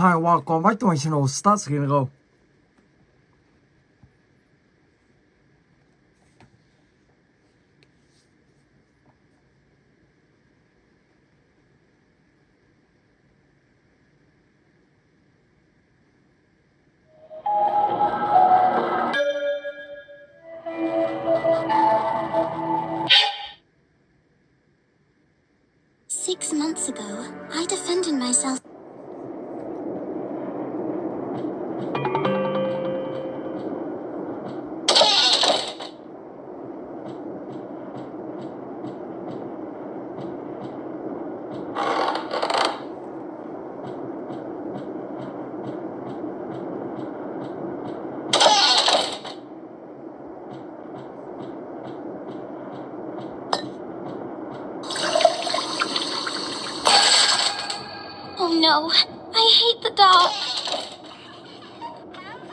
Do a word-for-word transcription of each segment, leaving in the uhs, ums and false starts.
Hi, welcome back to my channel. Start screen go. Six months ago, I defended myself. No, I hate the dark.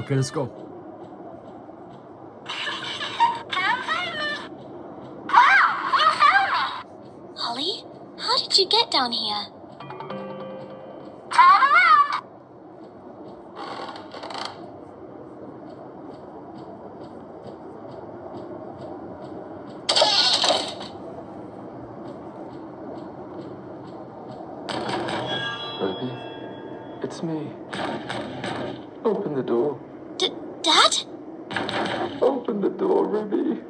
Okay, let's go. Don't find me. Wow, you found me. Holly, how did you get down here? Turn around. It's me. Open the door. D- Dad? Open the door, Ruby.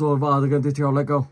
Rồi vào thì gần tiếp theo lại câu.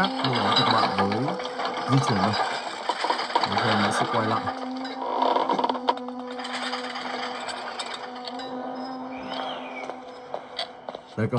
khác nhưng mà nó kết bạn với di chuyển này. Đấy, rồi nó sẽ quay lại. Đấy cơ.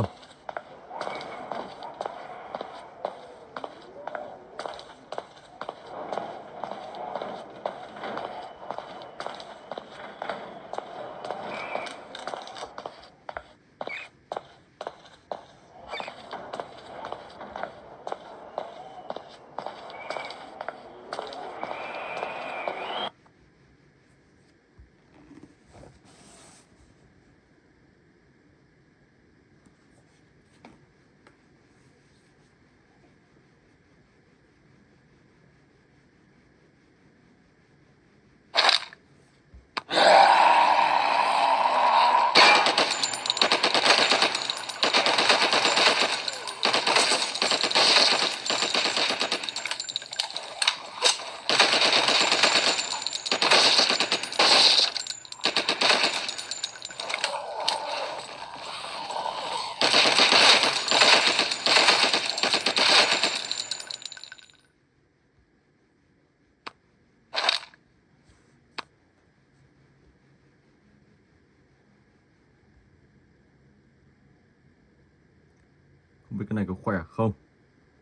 Không biết cái này có khỏe không?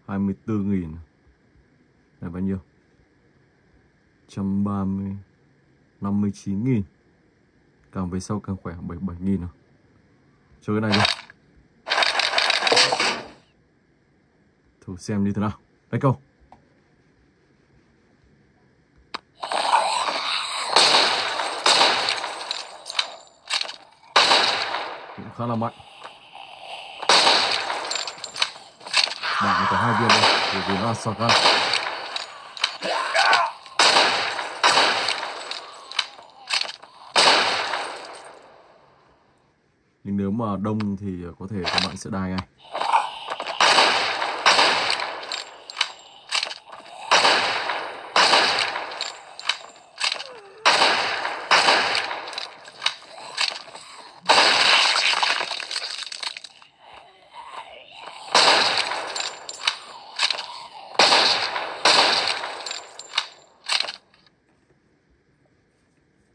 hai mươi tư nghìn là bao nhiêu? một trăm ba mươi, năm mươi chín nghìn. Càng về sau càng khỏe, bảy mươi bảy nghìn nào. Cho cái này đi. Thử xem như thế nào. Đấy câu. Cũng khá là mạnh. Bạn có hai viên rồi, để về ra sạc ra. Nhưng nếu mà đông thì có thể các bạn sẽ đài ngay.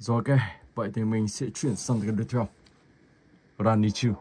Rồi ok, vậy thì mình sẽ chuyển sang cái tiếp theo. Granny two.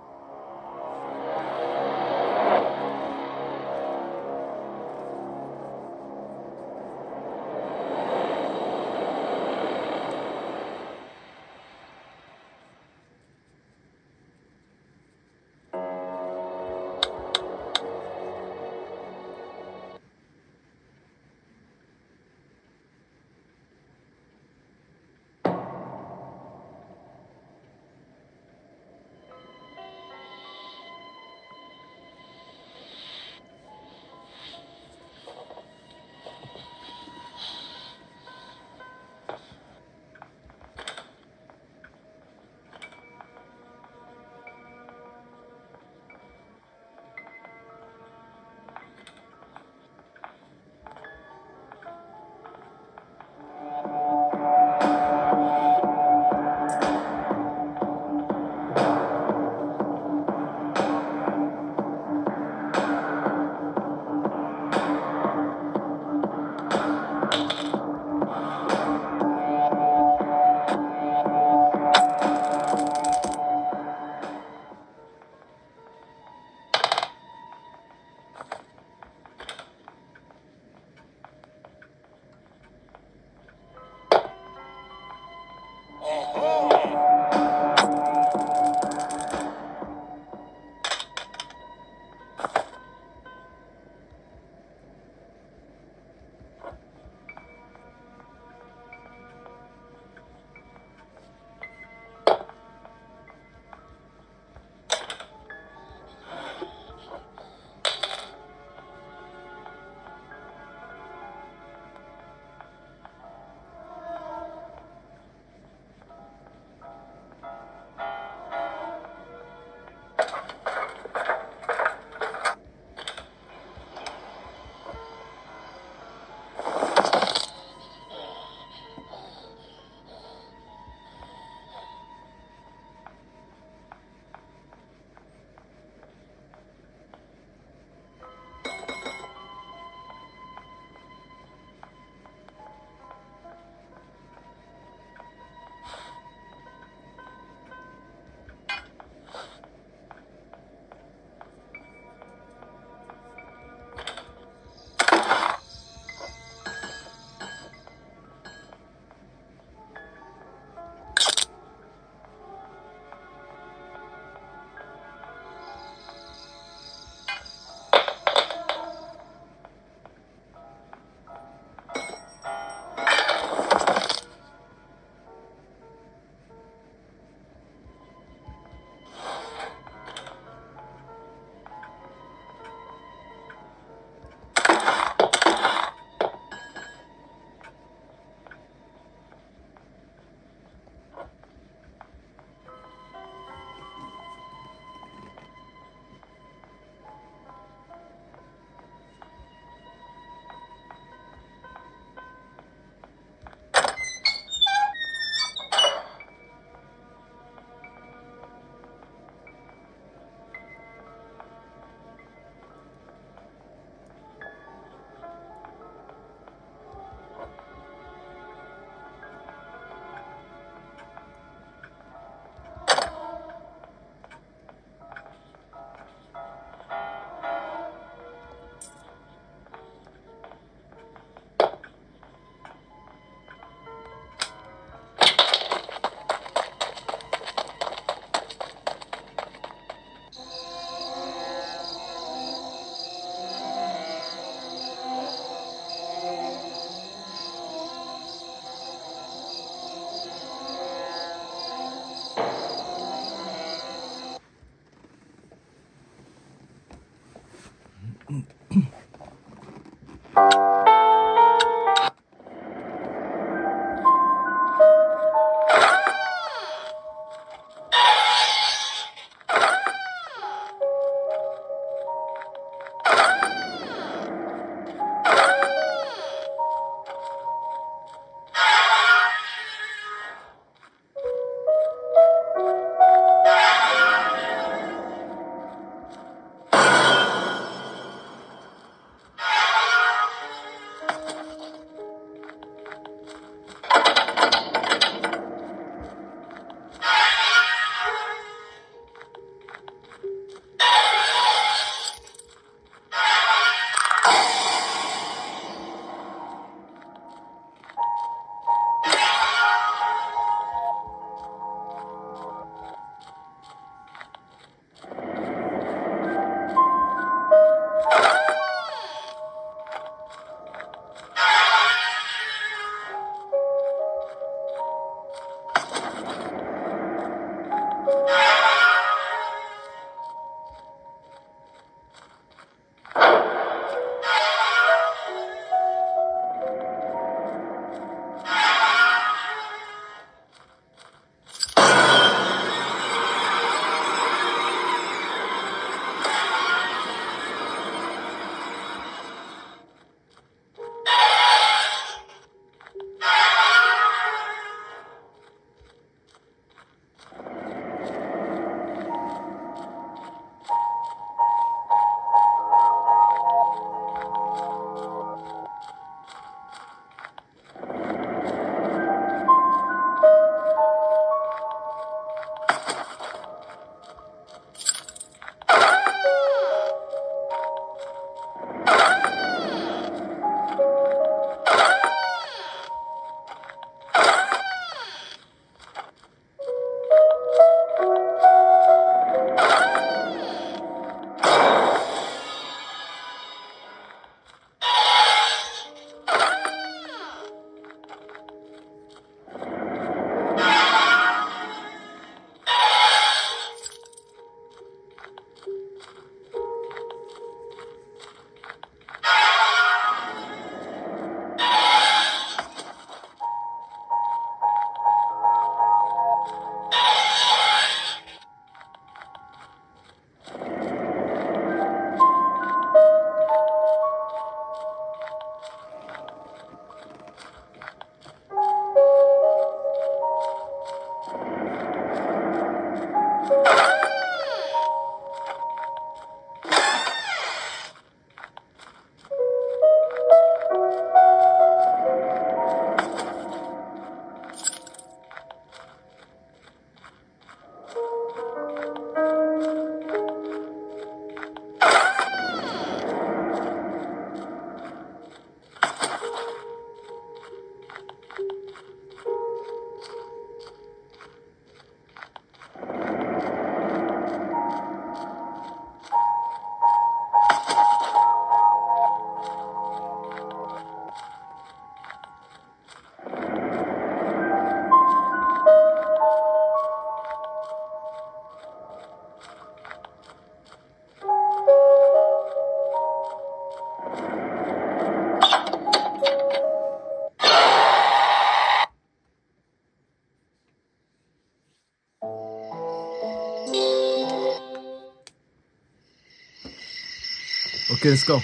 Okay, let's go.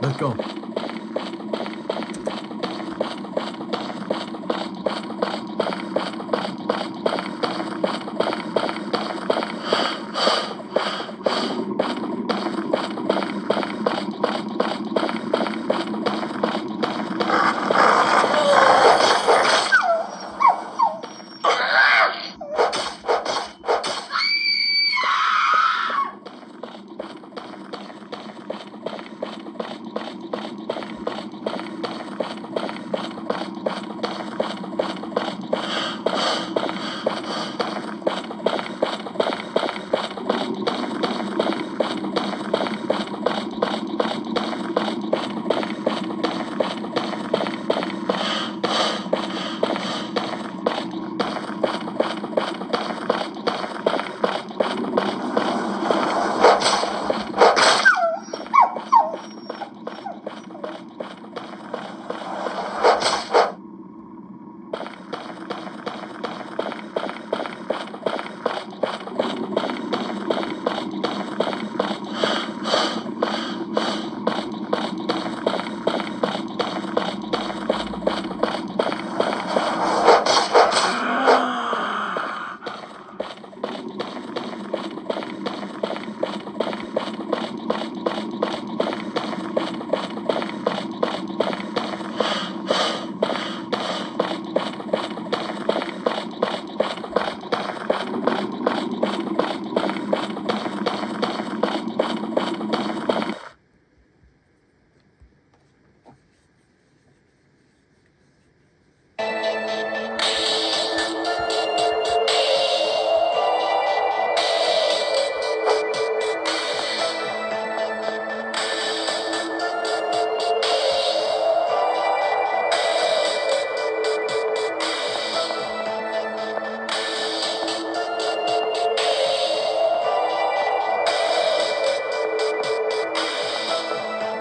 Let's go.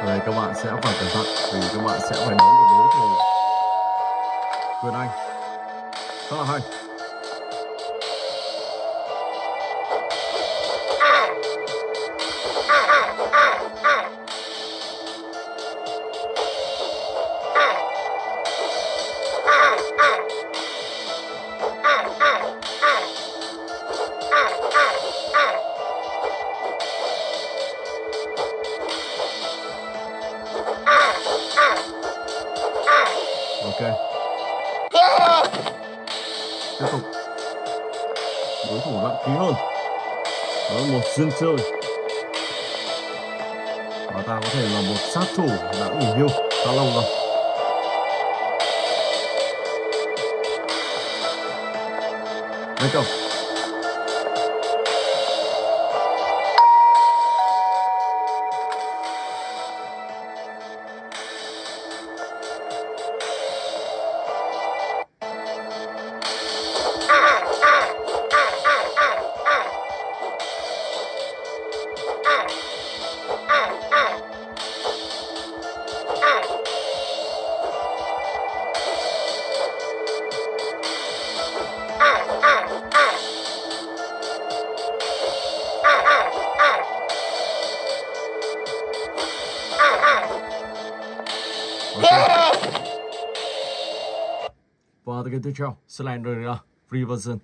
Đấy, các bạn sẽ phải cẩn thận vì các bạn sẽ phải nấu một đứa thì Quyền Anh rất là hay. Ok, tiếp tục. Đối thủ nặng ký hơn. Đó là một dân chơi và ta có thể là một sát thủ đã nghỉ hưu khá lâu rồi. Đấy không? tới game tiếp theo Slendrina Free Version.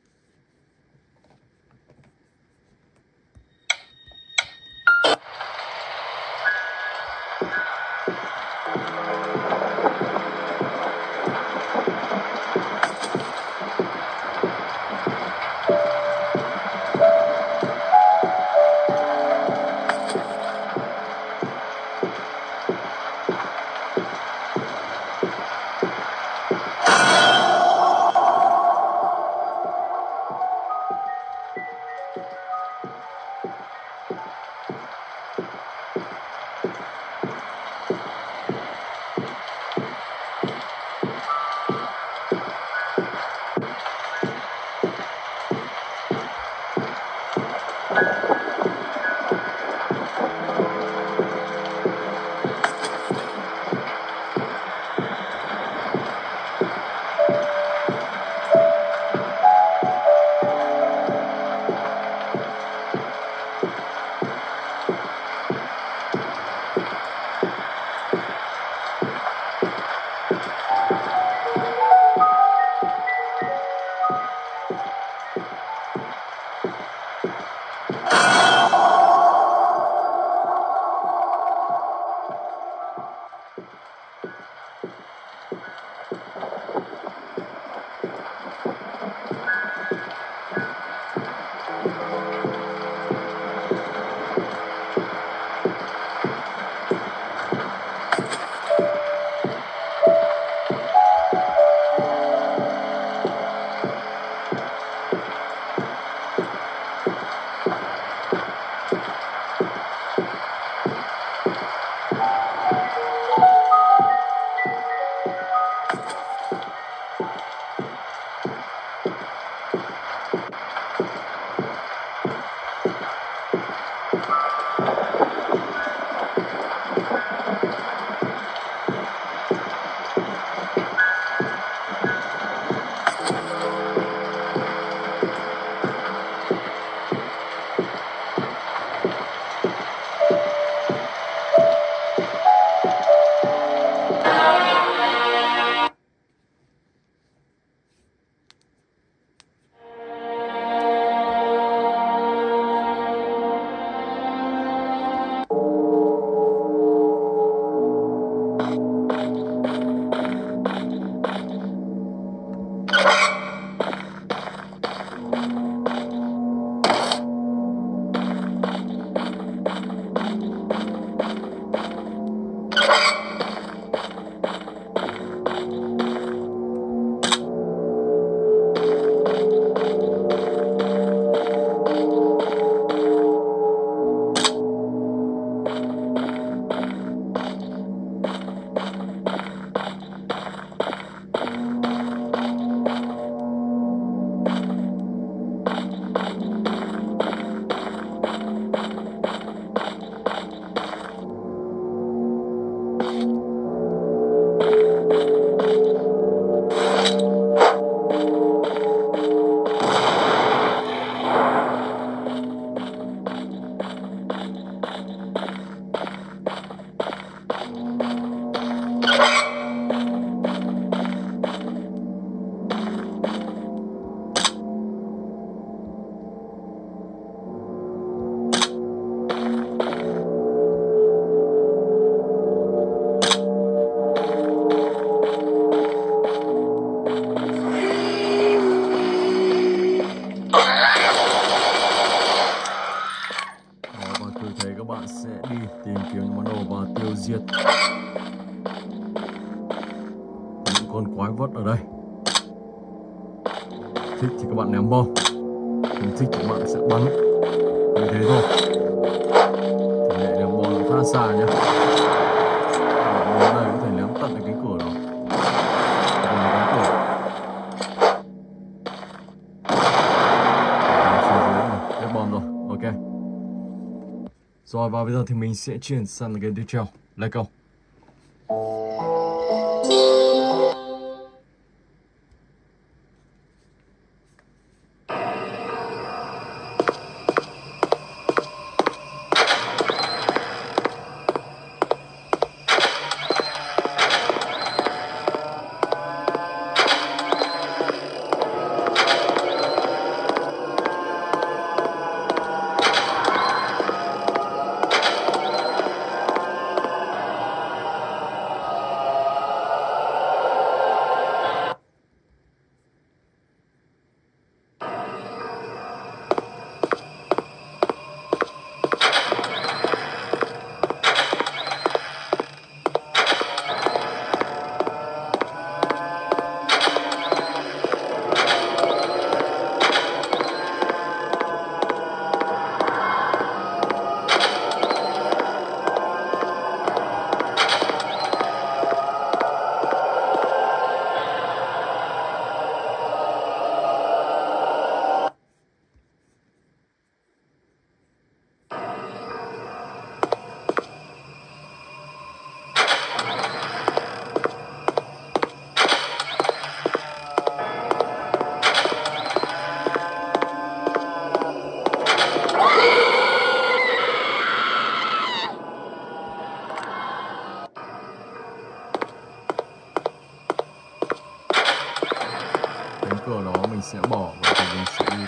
Rồi và bây giờ thì mình sẽ chuyển sang game tiếp theo. Let's go.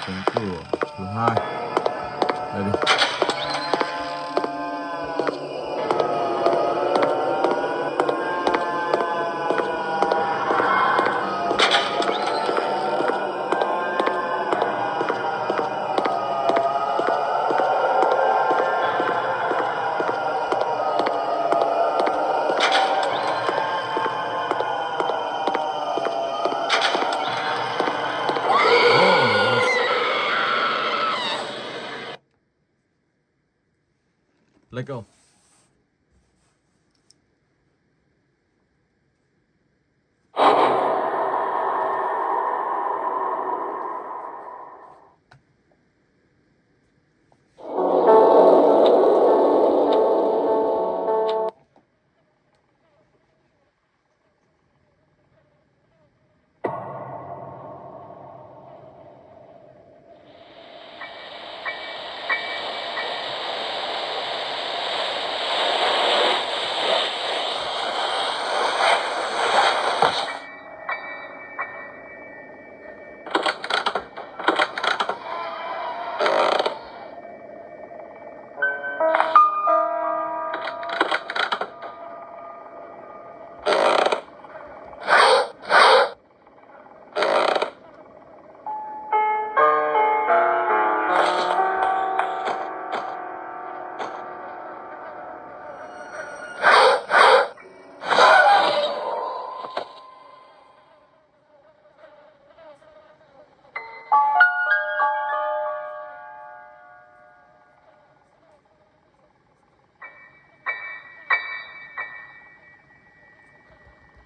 cánh cửa thứ hai. Đây đi. Let go.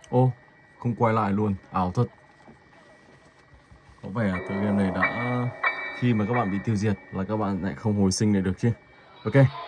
Ô, không quay lại luôn, ảo thật. Có vẻ cái game này đã, khi mà các bạn bị tiêu diệt là các bạn lại không hồi sinh lại được chứ. Ok.